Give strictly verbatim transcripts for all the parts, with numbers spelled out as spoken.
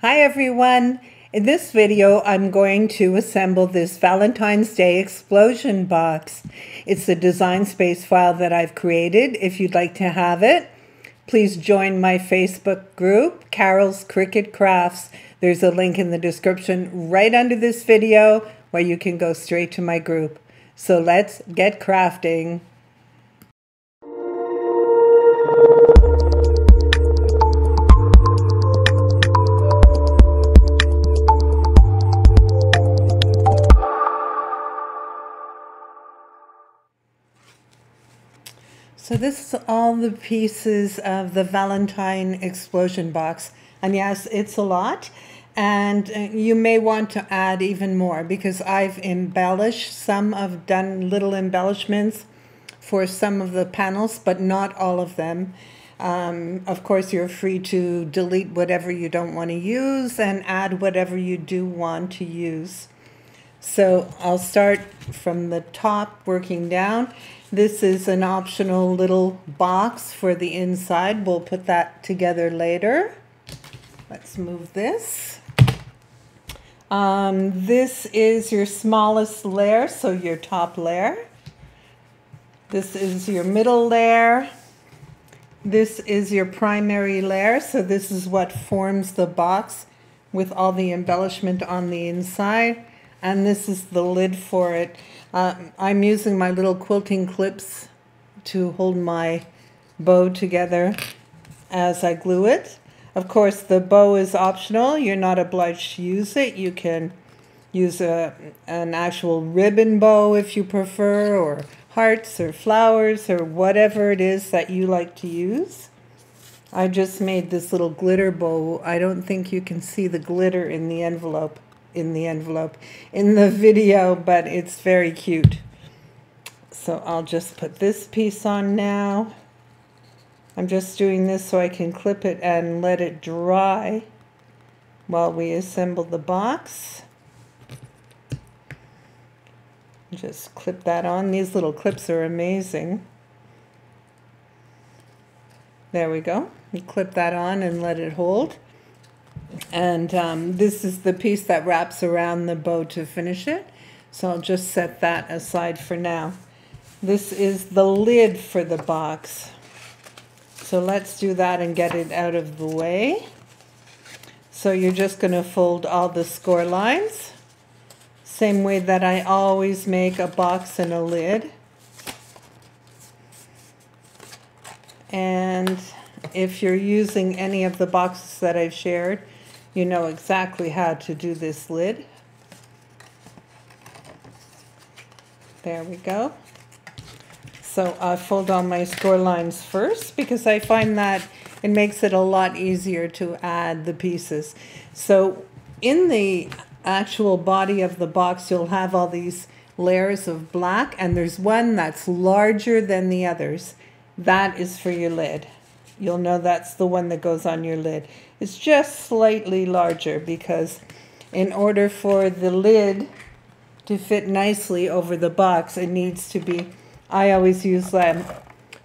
Hi everyone! In this video I'm going to assemble this Valentine's Day explosion box. It's a Design Space file that I've created. If you'd like to have it, please join my Facebook group, Carol's Cricut Crafts. There's a link in the description right under this video where you can go straight to my group. So let's get crafting. So this is all the pieces of the Valentine explosion box, and yes, it's a lot, and you may want to add even more because I've embellished some. I've done little embellishments for some of the panels, but not all of them. Um, of course, you're free to delete whatever you don't want to use and add whatever you do want to use. So I'll start from the top, working down. This is an optional little box for the inside. We'll put that together later. Let's move this. Um, this is your smallest layer, so your top layer. This is your middle layer. This is your primary layer, so this is what forms the box with all the embellishment on the inside. And this is the lid for it. Uh, I'm using my little quilting clips to hold my bow together as I glue it. Of course, the bow is optional. You're not obliged to use it. You can use a, an actual ribbon bow if you prefer, or hearts or flowers or whatever it is that you like to use. I just made this little glitter bow. I don't think you can see the glitter in the envelope. in the envelope in the video, but it's very cute. So I'll just put this piece on now. I'm just doing this so I can clip it and let it dry while we assemble the box. Just clip that on. These little clips are amazing. There we go. You clip that on and let it hold. And um, this is the piece that wraps around the bow to finish it. So I'll just set that aside for now. This is the lid for the box. So let's do that and get it out of the way. So you're just going to fold all the score lines. Same way that I always make a box and a lid. And if you're using any of the boxes that I've shared, you know exactly how to do this lid. There we go. So I fold on my score lines first because I find that it makes it a lot easier to add the pieces. So in the actual body of the box, you'll have all these layers of black, and there's one that's larger than the others. That is for your lid. You'll know that's the one that goes on your lid. It's just slightly larger because in order for the lid to fit nicely over the box, it needs to be, I always use um,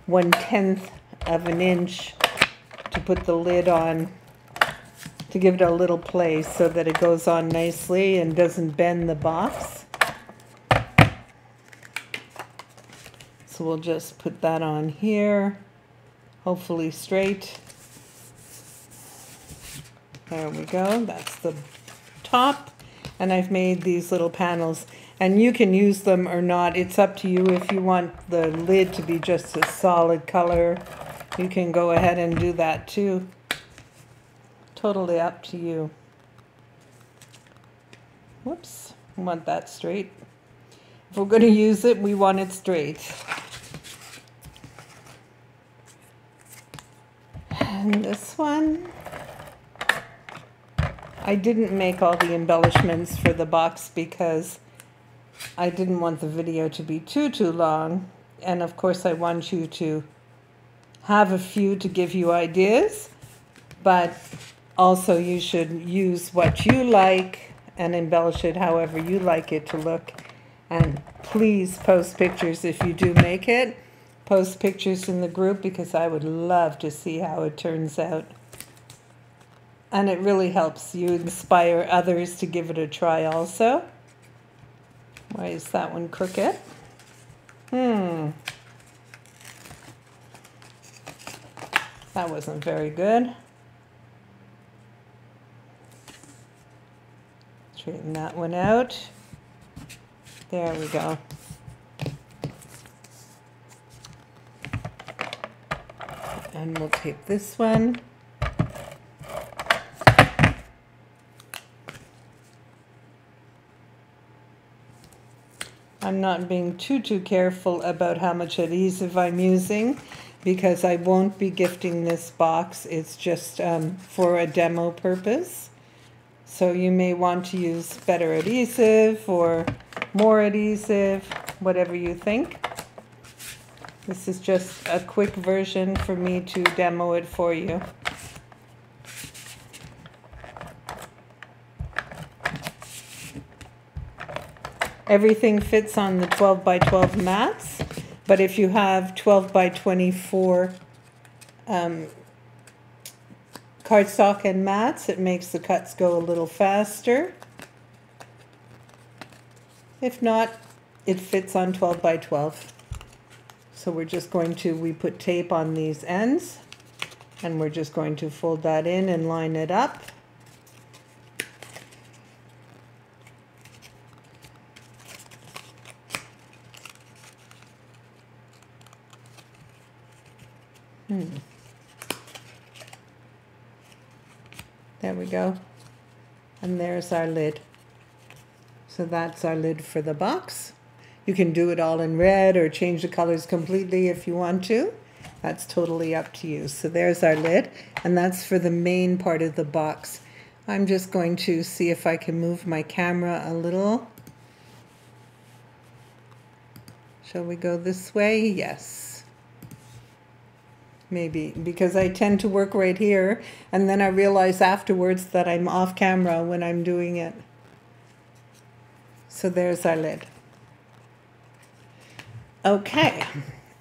one-tenth of an inch to put the lid on, to give it a little play so that it goes on nicely and doesn't bend the box. So we'll just put that on here. Hopefully straight. There we go. That's the top. And I've made these little panels. And you can use them or not. It's up to you. If you want the lid to be just a solid color, you can go ahead and do that too. Totally up to you. Whoops. I want that straight. If we're going to use it, we want it straight. And this one, I didn't make all the embellishments for the box because I didn't want the video to be too, too long. And of course I want you to have a few to give you ideas, but also you should use what you like and embellish it however you like it to look. And please post pictures if you do make it. Post pictures in the group because I would love to see how it turns out. and it really helps you inspire others to give it a try also. Why is that one Cricut? Hmm. That wasn't very good. Straighten that one out. There we go. And we'll tape this one. I'm not being too, too careful about how much adhesive I'm using because I won't be gifting this box. It's just um, for a demo purpose. So you may want to use better adhesive or more adhesive, whatever you think. This is just a quick version for me to demo it for you. Everything fits on the twelve by twelve mats, but if you have twelve by twenty-four um, cardstock and mats, it makes the cuts go a little faster. If not, it fits on twelve by twelve. So we're just going to, we put tape on these ends, and we're just going to fold that in and line it up. Hmm. There we go. And there's our lid. So that's our lid for the box. You can do it all in red or change the colors completely if you want to. That's totally up to you. So there's our lid, and that's for the main part of the box. I'm just going to see if I can move my camera a little. Shall we go this way? Yes. Maybe, because I tend to work right here, and then I realize afterwards that I'm off camera when I'm doing it. So there's our lid. Okay,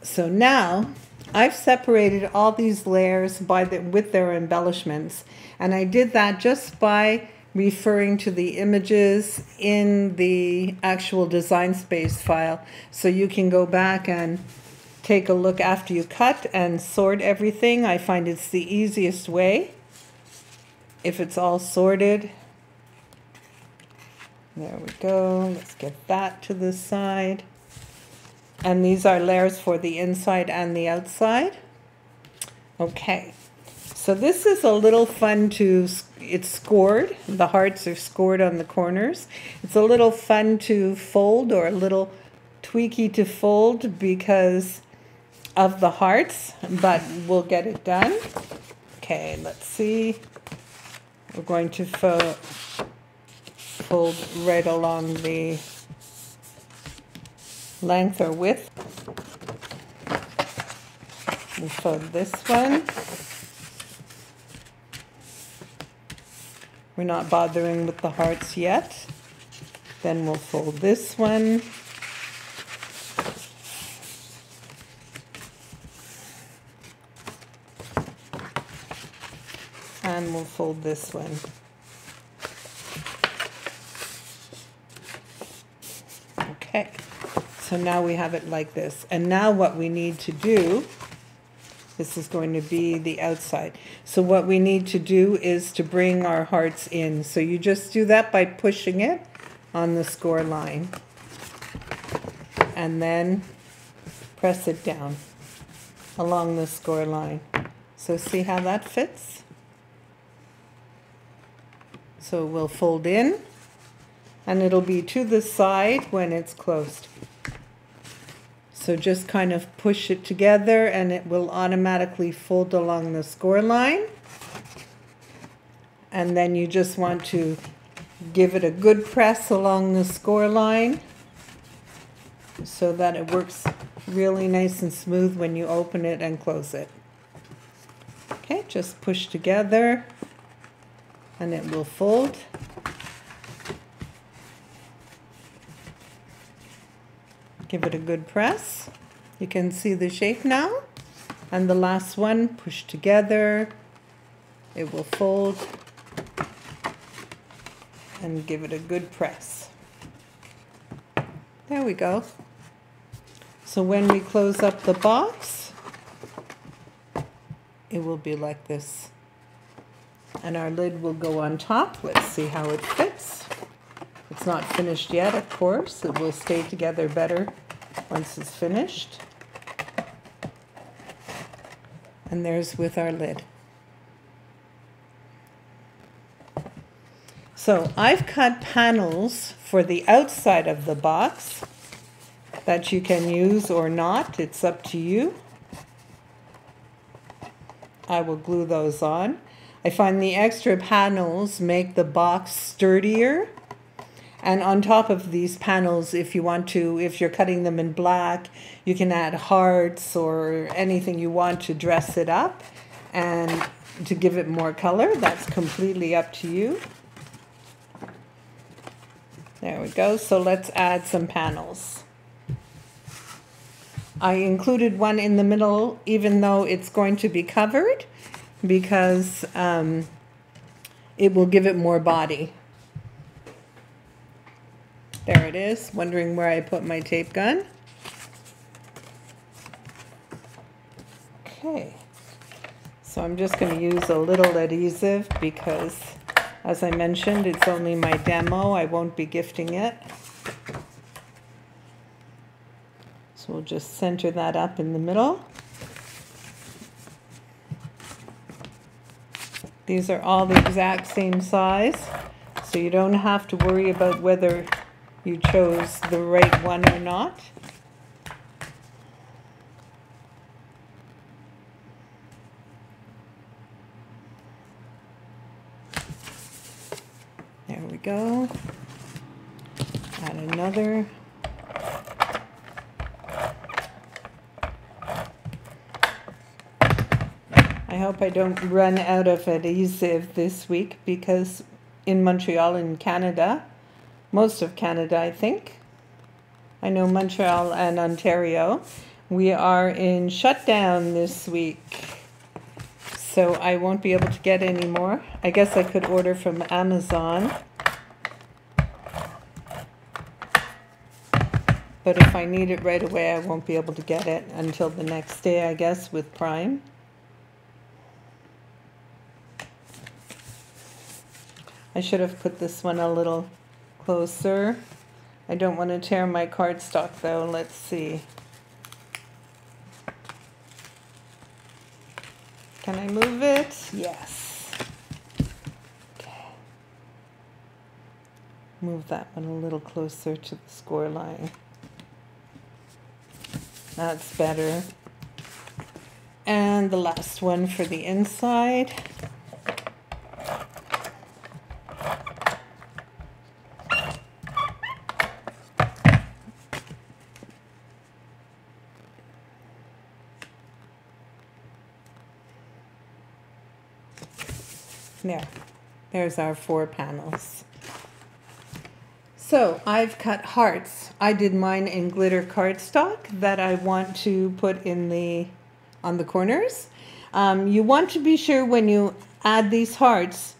so now I've separated all these layers by the, with their embellishments, and I did that just by referring to the images in the actual Design Space file, so you can go back and take a look after you cut and sort everything. I find it's the easiest way if it's all sorted. There we go. Let's get that to the side. And these are layers for the inside and the outside. Okay, so this is a little fun to, it's scored. The hearts are scored on the corners. It's a little fun to fold, or a little tweaky to fold because of the hearts, but we'll get it done. Okay, let's see. We're going to fo- fold right along the length or width. We'll fold this one. We're not bothering with the hearts yet. Then we'll fold this one. And we'll fold this one. Okay. So now we have it like this, and now what we need to do, this is going to be the outside, so what we need to do is to bring our hearts in. So you just do that by pushing it on the score line, and then press it down along the score line. So see how that fits? So we'll fold in, and it'll be to the side when it's closed. So just kind of push it together, and it will automatically fold along the score line. And then you just want to give it a good press along the score line so that it works really nice and smooth when you open it and close it. Okay, just push together and it will fold. Give it a good press. You can see the shape now. And the last one, push together. It will fold. and give it a good press. There we go. So when we close up the box, it will be like this. And our lid will go on top. Let's see how it fits. It's not finished yet, of course. It will stay together better once it's finished. And there's with our lid. So I've cut panels for the outside of the box that you can use or not. It's up to you. I will glue those on. I find the extra panels make the box sturdier. And on top of these panels, if you want to, if you're cutting them in black, you can add hearts or anything you want to dress it up and to give it more color. That's completely up to you. There we go. So let's add some panels. I included one in the middle, even though it's going to be covered, because um, it will give it more body. There it is. Wondering where I put my tape gun. Okay. So I'm just going to use a little adhesive because, as I mentioned, it's only my demo. I won't be gifting it. So we'll just center that up in the middle. These are all the exact same size, so you don't have to worry about whether you chose the right one or not. There we go. Add another. I hope I don't run out of adhesive this week, because in Montreal, in Canada, most of Canada, I think. I know Montreal and Ontario. We are in shutdown this week, so I won't be able to get any more. I guess I could order from Amazon. But if I need it right away, I won't be able to get it until the next day, I guess, with Prime. I should have put this one a little closer. I don't want to tear my cardstock though. Let's see. Can I move it? Yes. Okay. Move that one a little closer to the score line. That's better. And the last one for the inside. There, there's our four panels. So I've cut hearts. I did mine in glitter cardstock that I want to put in the on the corners. Um, you want to be sure when you add these hearts,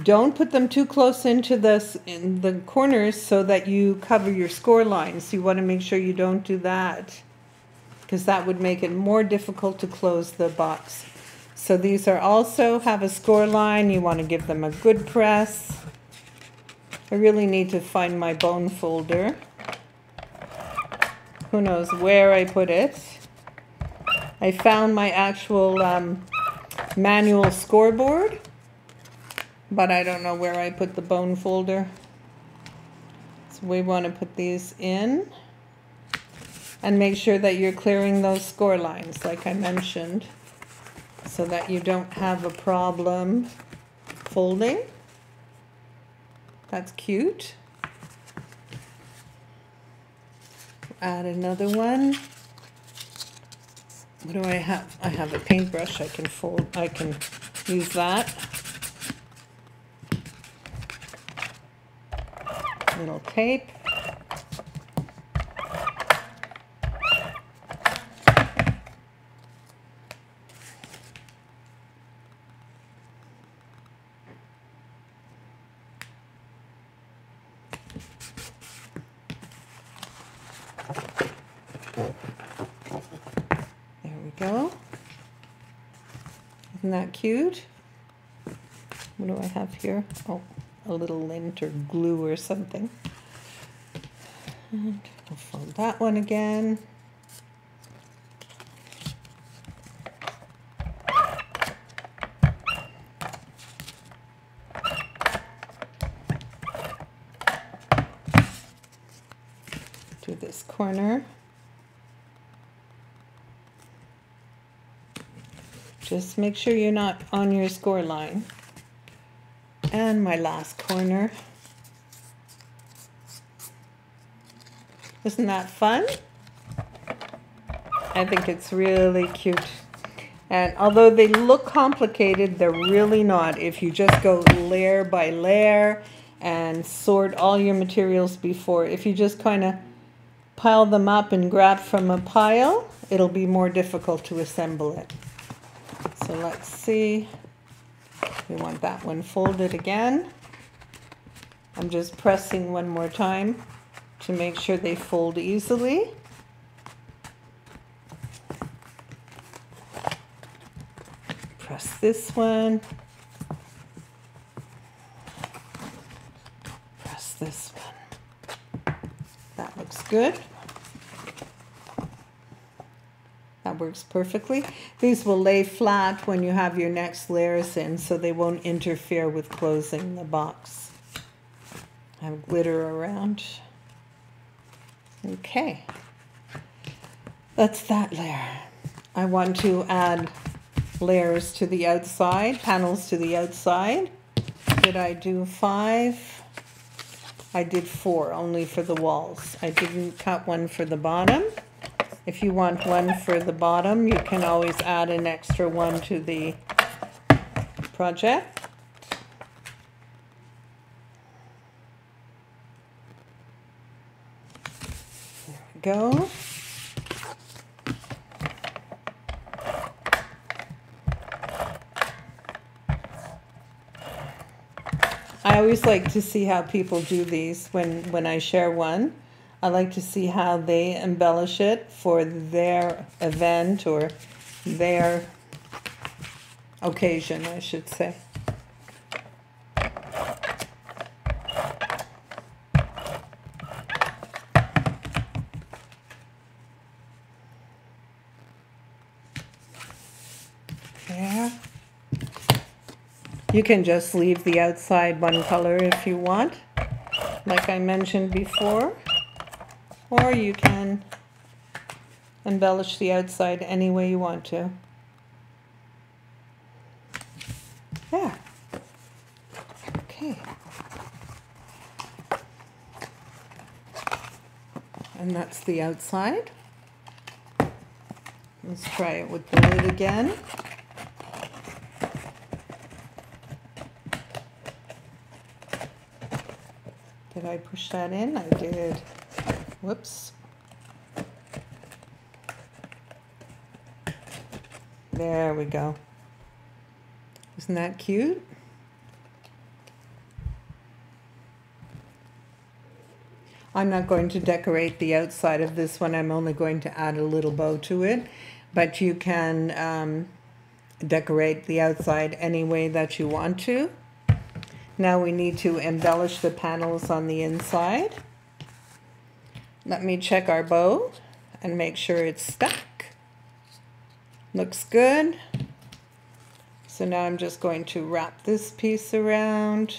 don't put them too close into the in the corners so that you cover your score lines. You want to make sure you don't do that, because that would make it more difficult to close the box. So these are also have a score line. You want to give them a good press. I really need to find my bone folder. Who knows where I put it. I found my actual um, manual scoreboard, but I don't know where I put the bone folder. So we want to put these in and make sure that you're clearing those score lines, like I mentioned, so that you don't have a problem folding. That's cute. Add another one. What do I have? I have a paintbrush. I can fold. I can use that. Little tape. There we go. Isn't that cute? What do I have here? Oh, a little lint or glue or something. And I'll fold that one again. Do this corner. Just make sure you're not on your score line. And my last corner. Isn't that fun? I think it's really cute. And although they look complicated, they're really not. If you just go layer by layer and sort all your materials before, if you just kind of pile them up and grab from a pile, it'll be more difficult to assemble it. So let's see. We want that one folded again. I'm just pressing one more time to make sure they fold easily. Press this one. Press this one. That looks good. That works perfectly. These will lay flat when you have your next layers in, so they won't interfere with closing the box. I have glitter around. Okay, that's that layer. I want to add layers to the outside, panels to the outside. Did I do five? I did four, only for the walls. I didn't cut one for the bottom. If you want one for the bottom, you can always add an extra one to the project. Go. I always like to see how people do these when, when I share one. I like to see how they embellish it for their event or their occasion, I should say. You can just leave the outside one color if you want, like I mentioned before, or you can embellish the outside any way you want to. Yeah. Okay. And that's the outside. Let's try it with the lid again. Did I push that in? I did. Whoops. There we go. Isn't that cute? I'm not going to decorate the outside of this one. I'm only going to add a little bow to it. But you can um, decorate the outside any way that you want to. Now we need to embellish the panels on the inside. Let me check our bow and make sure it's stuck. Looks good. So now I'm just going to wrap this piece around.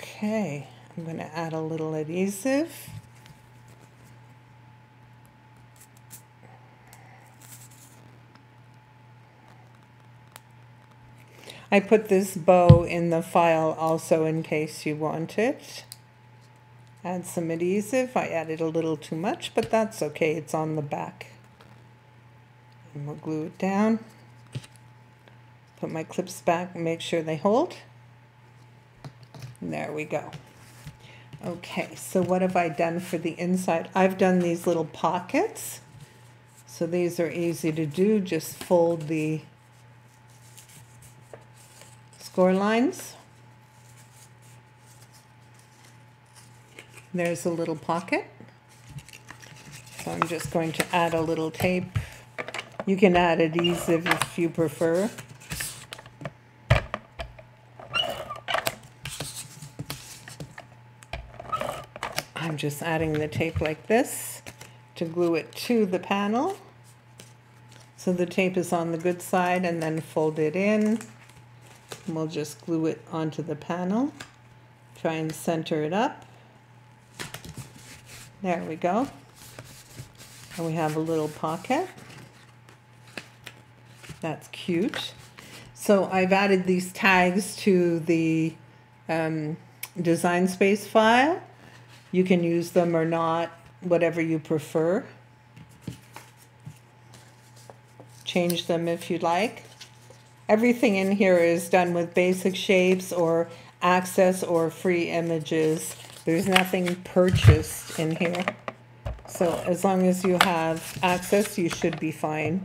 Okay, I'm going to add a little adhesive. I put this bow in the file also in case you want it. Add some adhesive. I added a little too much, but that's okay. It's on the back. And we'll glue it down. Put my clips back and make sure they hold. And there we go. Okay, so what have I done for the inside? I've done these little pockets. So these are easy to do. Just fold the score lines. There's a little pocket. So I'm just going to add a little tape. You can add adhesive if you prefer. I'm just adding the tape like this to glue it to the panel. So the tape is on the good side, and then fold it in. And we'll just glue it onto the panel. Try and center it up. There we go. And we have a little pocket. That's cute. So I've added these tags to the um, Design Space file. You can use them or not, whatever you prefer. Change them if you like. Everything in here is done with basic shapes or access or free images. There's nothing purchased in here. So as long as you have access, you should be fine.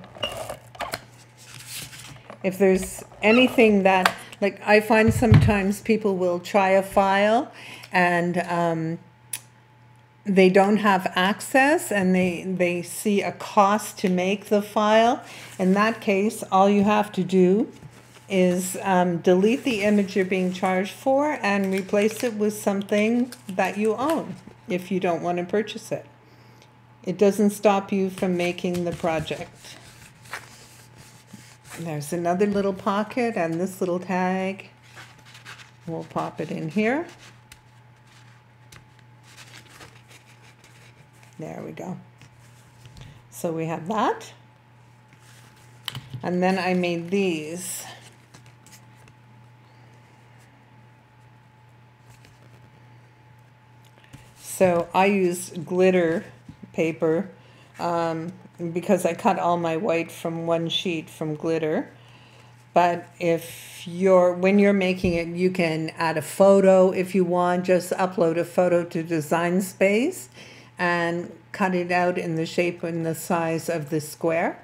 If there's anything that, like, I find sometimes people will try a file and um, they don't have access, and they, they see a cost to make the file. In that case, all you have to do is um, delete the image you're being charged for and replace it with something that you own if you don't want to purchase it. It doesn't stop you from making the project. There's another little pocket, and this little tag, we'll pop it in here. There we go. So we have that. And then I made these. So I used glitter paper um, because I cut all my white from one sheet from glitter. But if you're, when you're making it, you can add a photo if you want. Just upload a photo to Design Space and cut it out in the shape and the size of the square.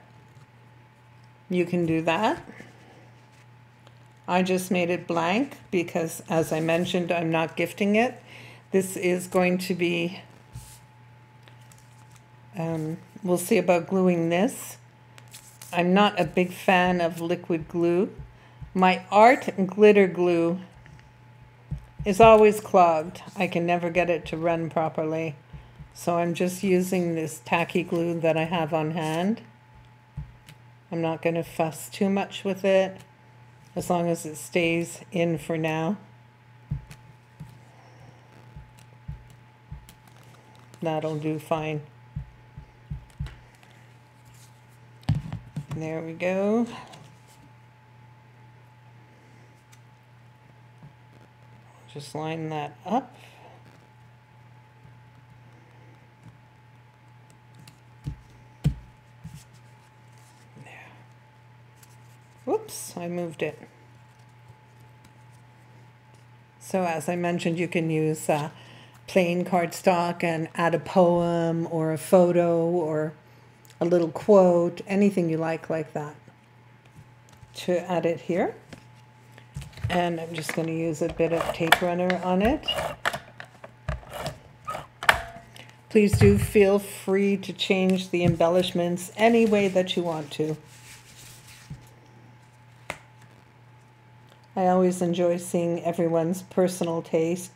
You can do that. I just made it blank because, as I mentioned, I'm not gifting it. This is going to be, um, we'll see about gluing this. I'm not a big fan of liquid glue. My art glitter glue is always clogged. I can never get it to run properly. So I'm just using this tacky glue that I have on hand. I'm not going to fuss too much with it, as long as it stays in for now. That'll do fine. There we go. Just line that up. Whoops, I moved it. So as I mentioned, you can use uh, plain cardstock and add a poem or a photo or a little quote, anything you like like that, to add it here. And I'm just going to use a bit of tape runner on it. Please do feel free to change the embellishments any way that you want to. I always enjoy seeing everyone's personal taste,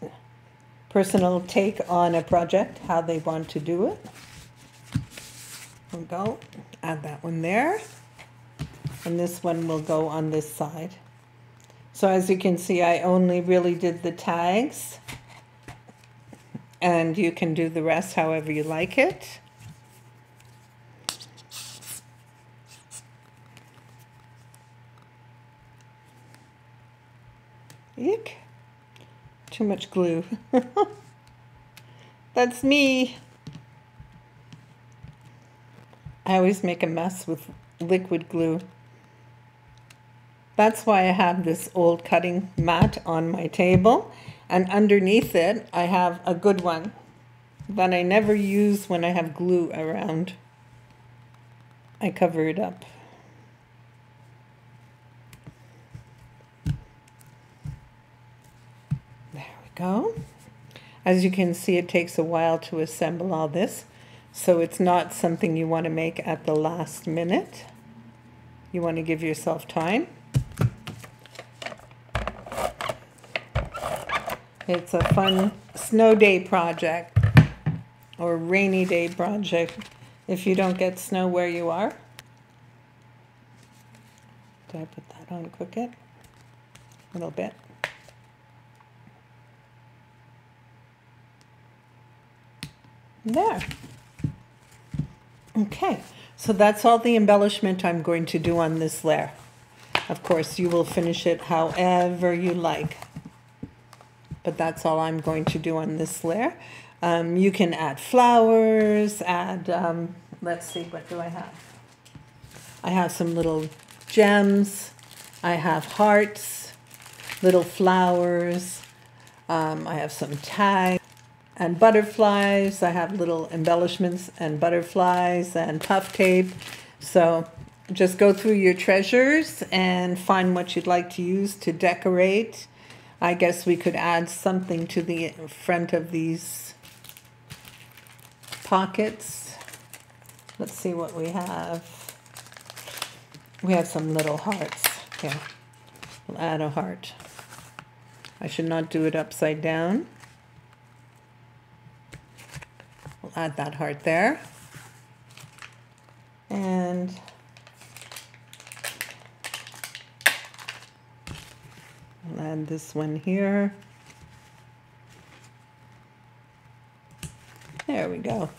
personal take on a project, how they want to do it. We'll go add that one there. And this one will go on this side. So as you can see, I only really did the tags. And you can do the rest however you like it. Eek. Too much glue. That's me. I always make a mess with liquid glue. That's why I have this old cutting mat on my table, and underneath it I have a good one that I never use when I have glue around. I cover it up. go. As you can see, it takes a while to assemble all this, so it's not something you want to make at the last minute. You want to give yourself time. It's a fun snow day project or rainy day project if you don't get snow where you are. Did I put that on Cricut? A little bit. There. Okay, so that's all the embellishment I'm going to do on this layer. Of course, you will finish it however you like, but that's all I'm going to do on this layer. Um, you can add flowers, add, um, let's see, what do I have? I have some little gems, I have hearts, little flowers, um, I have some tags and butterflies. I have little embellishments and butterflies and puff tape. So just go through your treasures and find what you'd like to use to decorate. I guess we could add something to the front of these pockets. Let's see what we have. We have some little hearts. Yeah, we'll add a heart. I should not do it upside down. We'll add that heart there. And we'll add this one here. There we go.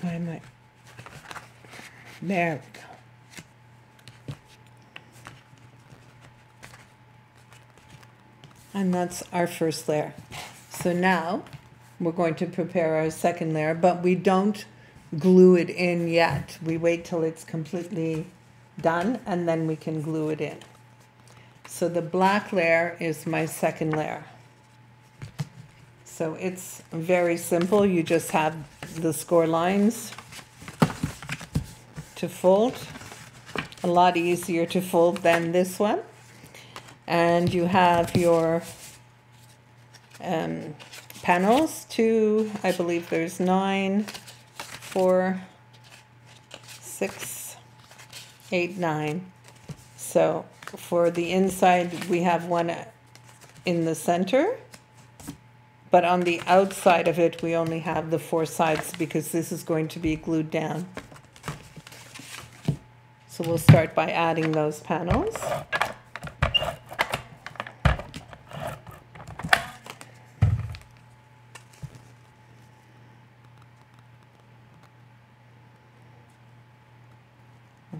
Why am I? There we go. And that's our first layer. So now we're going to prepare our second layer, but we don't glue it in yet. We wait till it's completely done and then we can glue it in. So the black layer is my second layer. So it's very simple. You just have the score lines to fold. A lot easier to fold than this one. And you have your um, panels, two, I believe there's nine, four, six, eight, nine. So for the inside, we have one in the center, but on the outside of it, we only have the four sides because this is going to be glued down. So we'll start by adding those panels.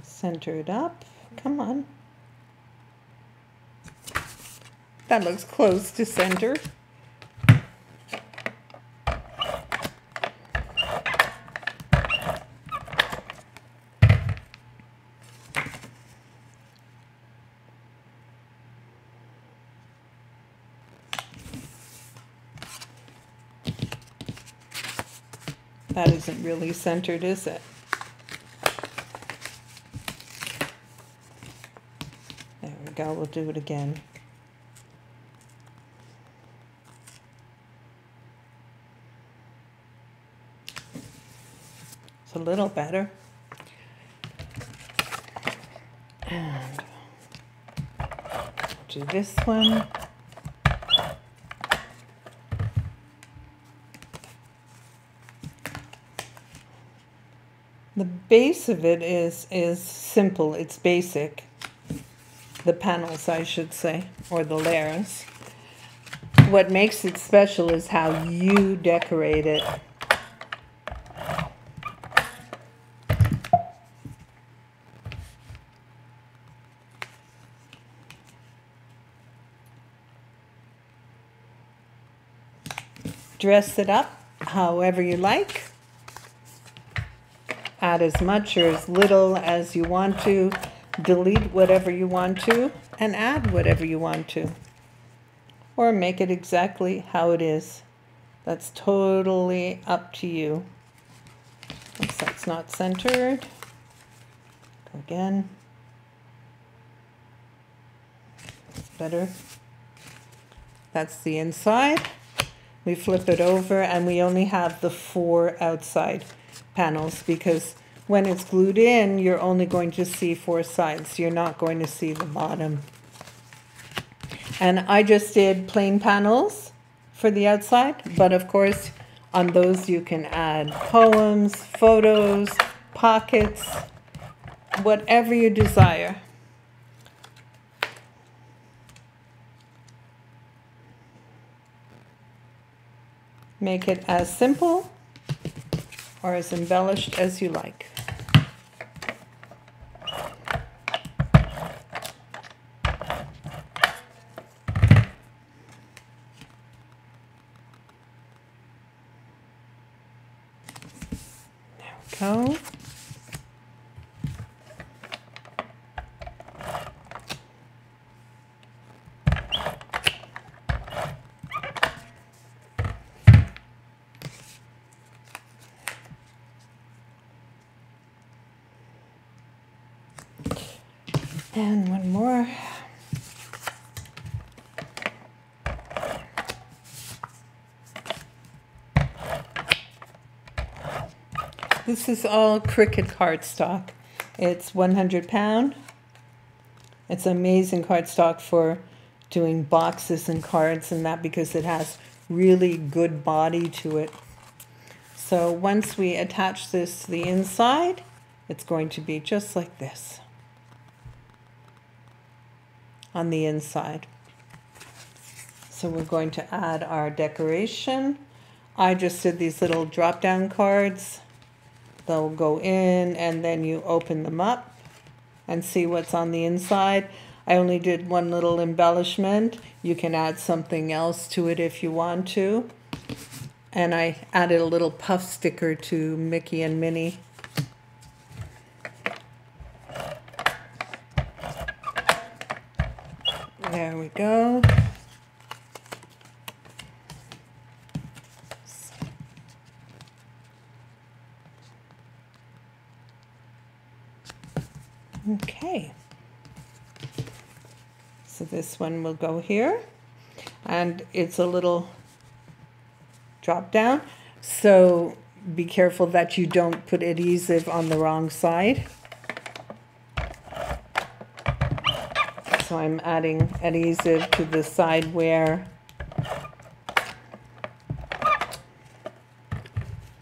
Center it up. Come on. That looks close to center. That isn't really centered, is it? Go, we'll do it again. It's a little better. And do this one. The base of it is is simple. It's basic. The panels, I should say, or the layers. What makes it special is how you decorate it. Dress it up however you like. Add as much or as little as you want to. Delete whatever you want to and add whatever you want to, or make it exactly how it is. That's totally up to you. Let's that's not centered. Go again. That's better. That's the inside. We flip it over and we only have the four outside panels, because when it's glued in, you're only going to see four sides. You're not going to see the bottom. And I just did plain panels for the outside, but of course on those you can add poems, photos, pockets, whatever you desire. Make it as simple or as embellished as you like. There we go. And one more. This is all Cricut cardstock. It's one hundred pound. It's amazing cardstock for doing boxes and cards and that, because it has really good body to it. So once we attach this to the inside, it's going to be just like this on the inside. So we're going to add our decoration. I just did these little drop-down cards. They'll go in and then you open them up and see what's on the inside. I only did one little embellishment. You can add something else to it if you want to. And I added a little puff sticker to Mickey and Minnie. There we go. Okay. So this one will go here, and it's a little drop down. So be careful that you don't put adhesive on the wrong side. So I'm adding adhesive to the side where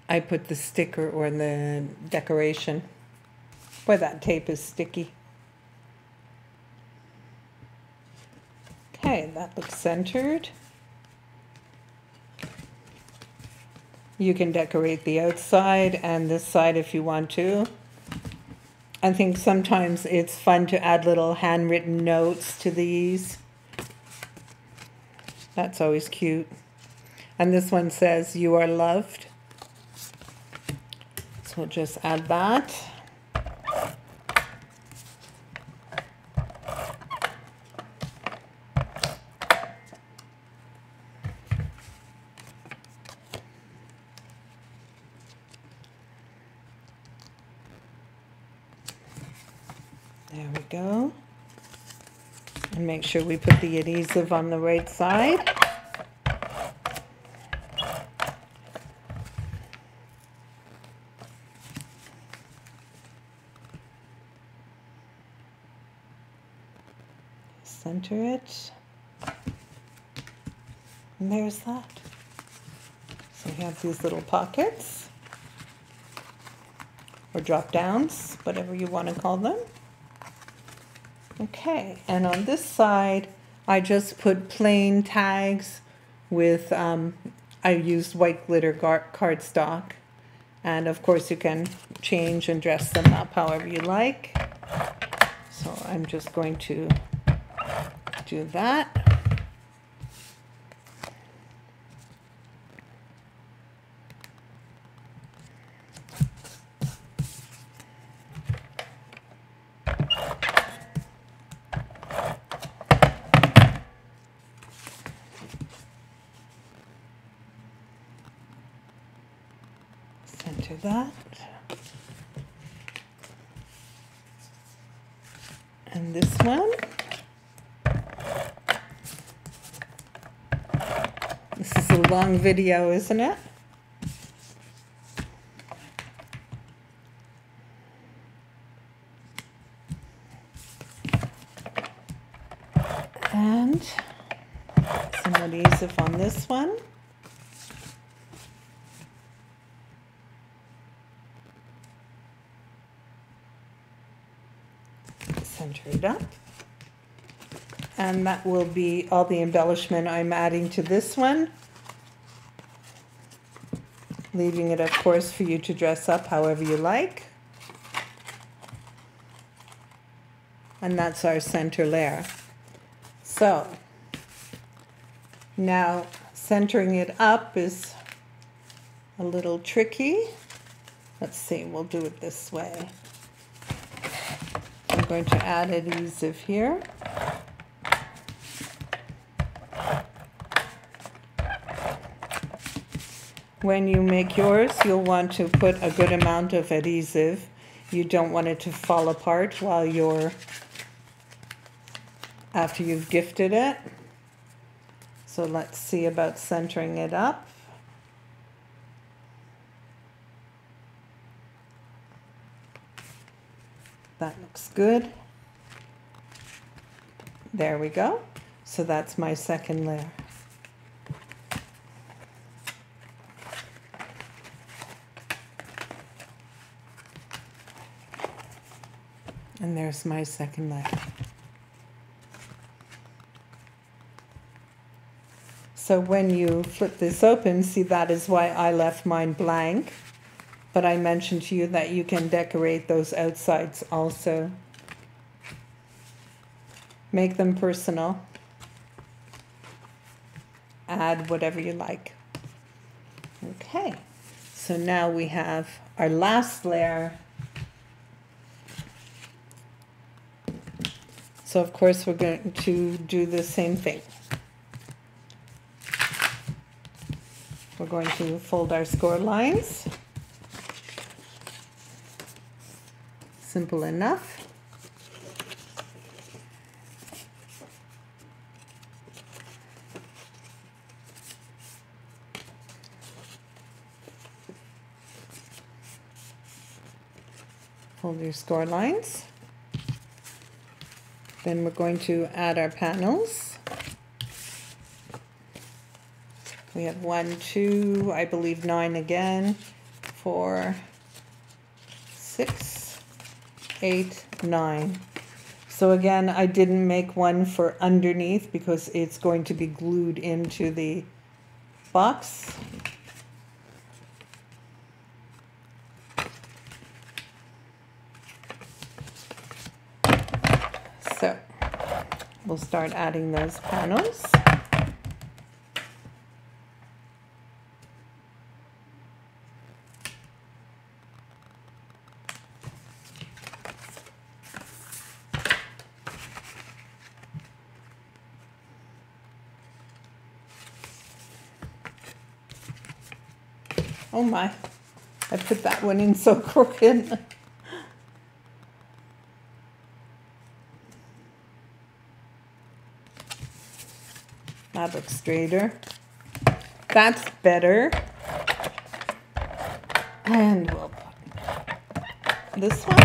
I put the sticker or the decoration, where that tape is sticky. Okay, that looks centered. You can decorate the outside and this side if you want to. I think sometimes it's fun to add little handwritten notes to these. That's always cute. And this one says, "You are loved." So we'll just add that. There we go. And make sure we put the adhesive on the right side. Center it. And there's that. So we have these little pockets or drop downs, whatever you want to call them. Okay, and on this side, I just put plain tags with, um, I used white glitter cardstock. And of course you can change and dress them up however you like. So I'm just going to do that. That. and this one. This is a long video, isn't it? And some adhesive on this one. Center it up. And that will be all the embellishment I'm adding to this one. Leaving it, of course, for you to dress up however you like. And that's our center layer. So, now centering it up is a little tricky. Let's see, we'll do it this way. I'm going to add adhesive here. When you make yours, you'll want to put a good amount of adhesive. You don't want it to fall apart while you're after you've gifted it. So let's see about centering it up. That looks good. There we go. So that's my second layer. And there's my second layer. So when you flip this open, see, that is why I left mine blank. But I mentioned to you that you can decorate those outsides also. Make them personal. Add whatever you like. Okay, so now we have our last layer. So of course we're going to do the same thing. We're going to fold our score lines. Simple enough. Fold your score lines. Then we're going to add our panels. We have one, two, I believe nine again, four, six, eight, nine. So again, I didn't make one for underneath because it's going to be glued into the box. So we'll start adding those panels. Oh my, I put that one in so crooked. That looks straighter. That's better. And we'll put this one.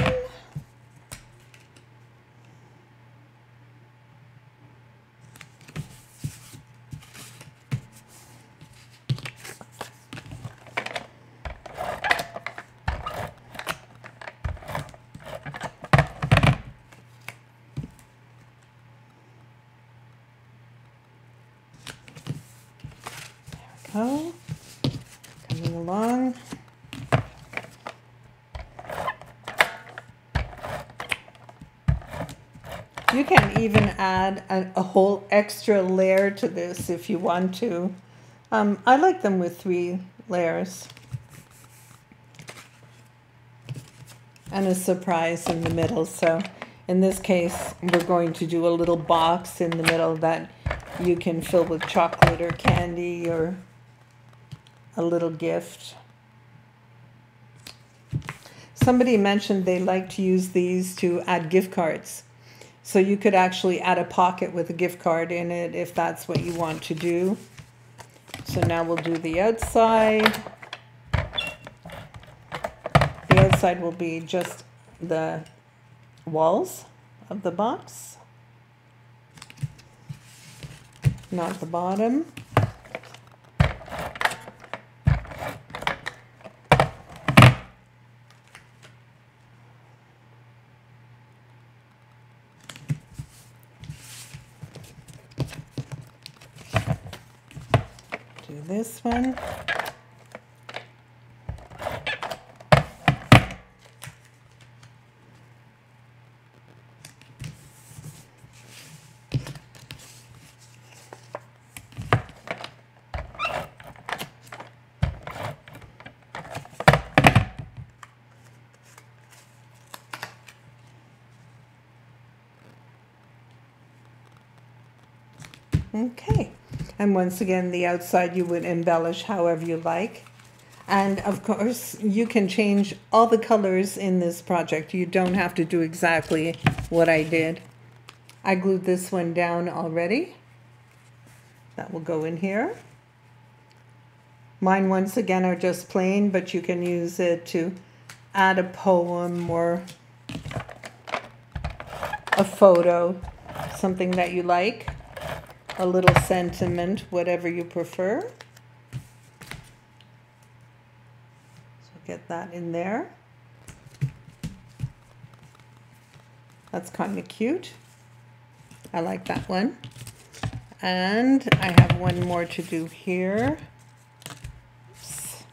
Oh, coming along. You can even add a, a whole extra layer to this if you want to. Um, I like them with three layers. And a surprise in the middle. So in this case, we're going to do a little box in the middle that you can fill with chocolate or candy or a little gift. Somebody mentioned they like to use these to add gift cards. So you could actually add a pocket with a gift card in it if that's what you want to do. So now we'll do the outside. The outside will be just the walls of the box, not the bottom. This one. Okay. And once again, the outside you would embellish however you like. And of course, you can change all the colors in this project. You don't have to do exactly what I did. I glued this one down already. That will go in here. Mine, once again, are just plain, but you can use it to add a poem or a photo, something that you like. A little sentiment, whatever you prefer. So get that in there. That's kind of cute. I like that one. And I have one more to do here. Oops.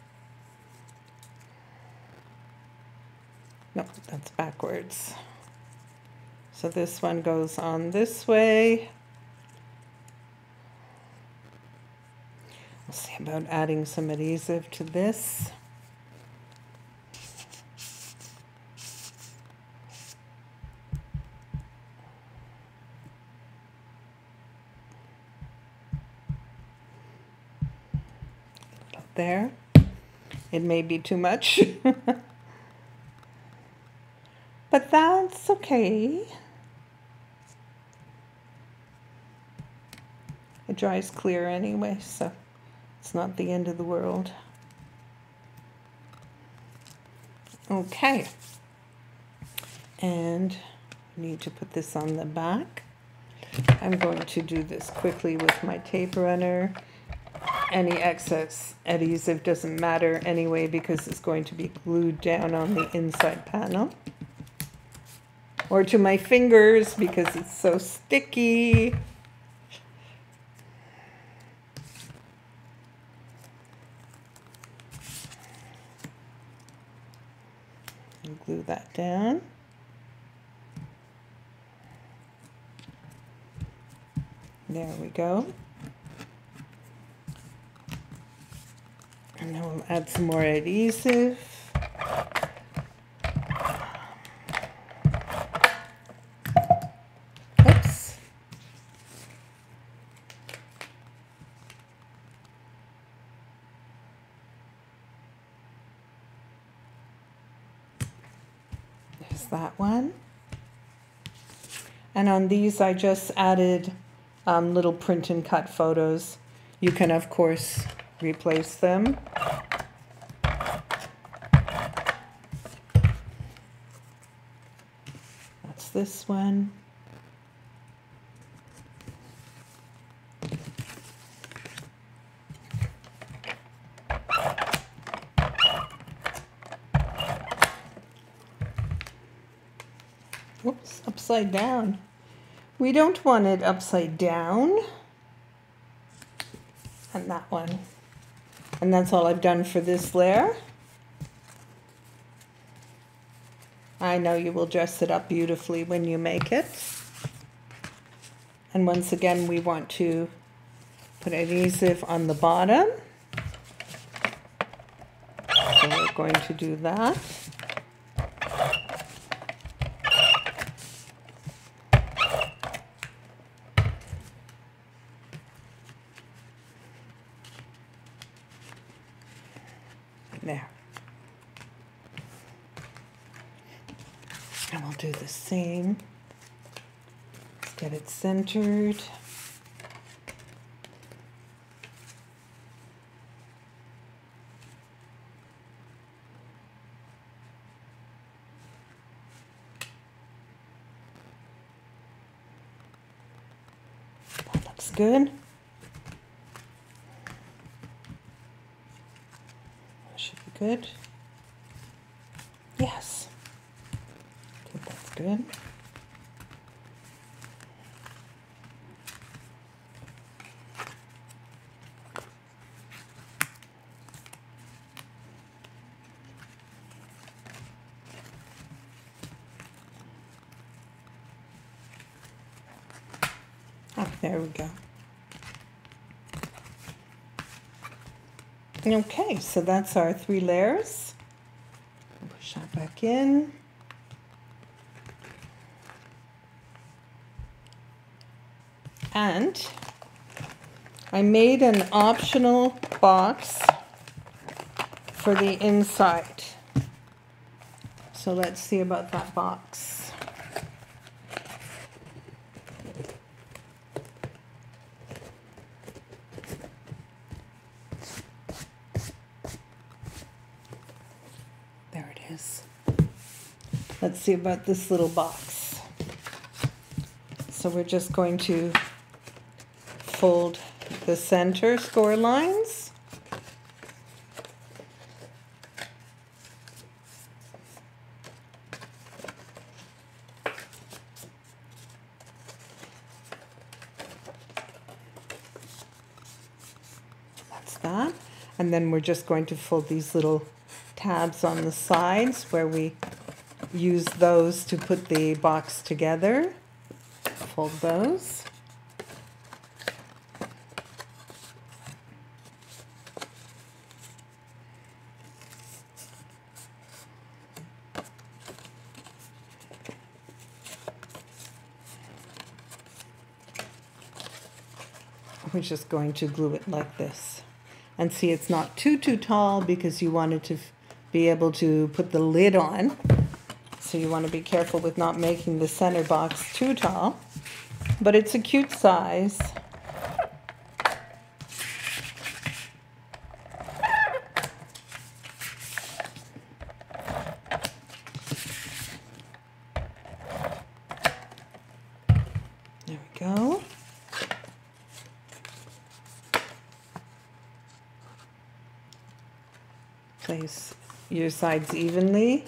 No, that's backwards. So this one goes on this way. We'll see about adding some adhesive to this. Up there. It may be too much. But that's okay. It dries clear anyway, so it's not the end of the world. Okay. And I need to put this on the back. I'm going to do this quickly with my tape runner. Any excess adhesive doesn't matter anyway because it's going to be glued down on the inside panel. Or to my fingers because it's so sticky. Glue that down. There we go. And then we'll add some more adhesive. Oops. That one. And on these I just added um, little print and cut photos. You can of course replace them. That's this one. Oops, upside down. We don't want it upside down. And that one. And that's all I've done for this layer. I know you will dress it up beautifully when you make it. And once again, we want to put adhesive on the bottom. So we're going to do that. There. And we'll do the same Get it centered. That looks good. That should be good. Yes. I think that's good. There we go. Okay, so that's our three layers. Push that back in. And I made an optional box for the inside. So let's see about that box. Let's see about this little box. So we're just going to fold the center score lines. That's that. And then we're just going to fold these little tabs on the sides where we use those to put the box together. Fold those. We're just going to glue it like this. And see, it's not too, too tall because you wanted to be able to put the lid on. So you want to be careful with not making the center box too tall, but it's a cute size. There we go. Place your sides evenly.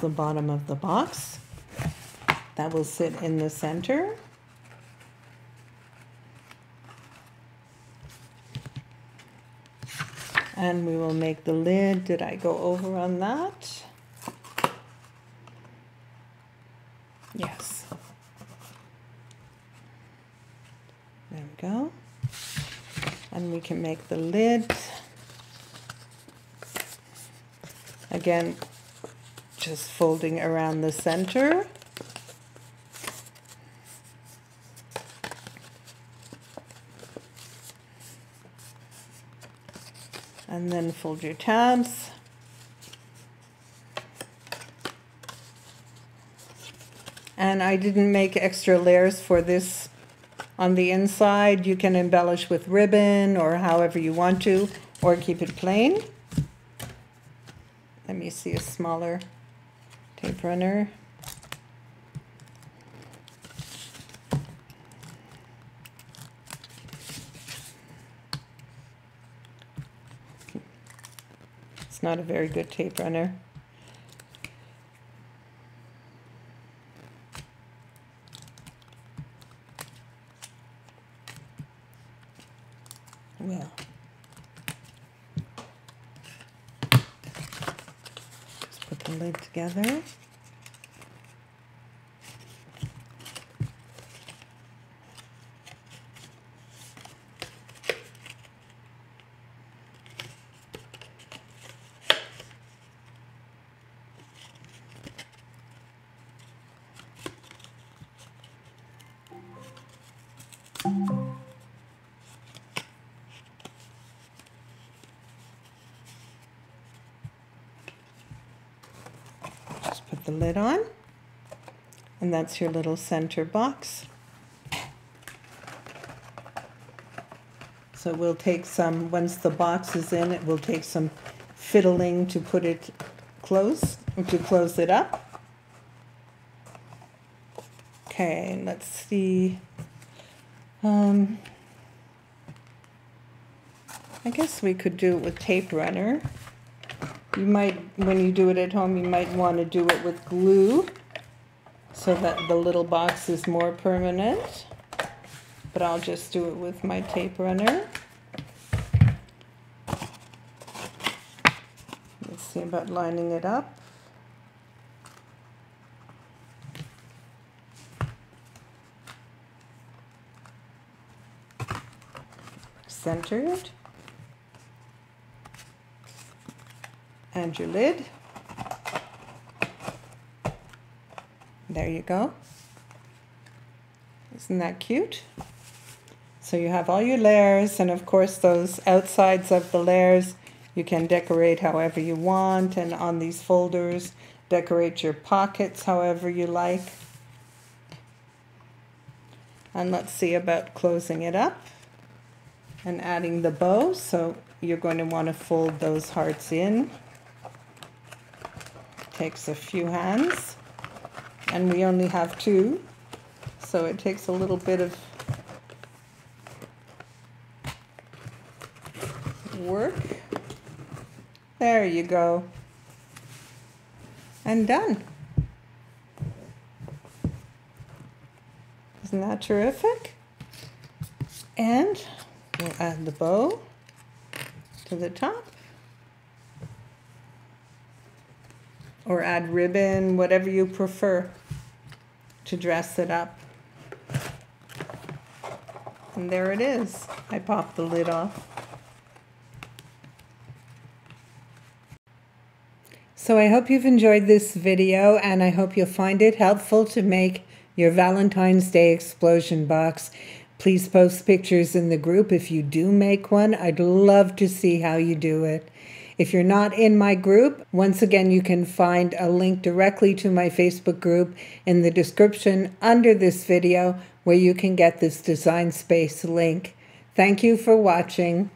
The bottom of the box that will sit in the center. And we will make the lid. Did I go over on that? Yes. There we go. And we can make the lid. Again, just folding around the center. And then fold your tabs. And I didn't make extra layers for this on the inside. You can embellish with ribbon or however you want to, or keep it plain. Let me see a smaller tape runner. It's not a very good tape runner. Well, just put the lid together. the lid on, and that's your little center box. So we'll take some, once the box is in, it will take some fiddling to put it closed, to close it up. Okay, let's see. Um, I guess we could do it with tape runner. You might, when you do it at home, you might want to do it with glue so that the little box is more permanent. But I'll just do it with my tape runner. Let's see about lining it up. Centered. And your lid. There you go. Isn't that cute? So you have all your layers, and of course those outsides of the layers you can decorate however you want, and on these folders decorate your pockets however you like. And let's see about closing it up and adding the bow. So you're going to want to fold those hearts in. Takes a few hands, and we only have two, so it takes a little bit of work. There you go. And done. Isn't that terrific? And we'll add the bow to the top, or add ribbon, whatever you prefer to dress it up. And there it is. I popped the lid off. So I hope you've enjoyed this video, and I hope you'll find it helpful to make your Valentine's Day explosion box. Please post pictures in the group if you do make one. I'd love to see how you do it. If you're not in my group, once again, you can find a link directly to my Facebook group in the description under this video, where you can get this Design Space link. Thank you for watching.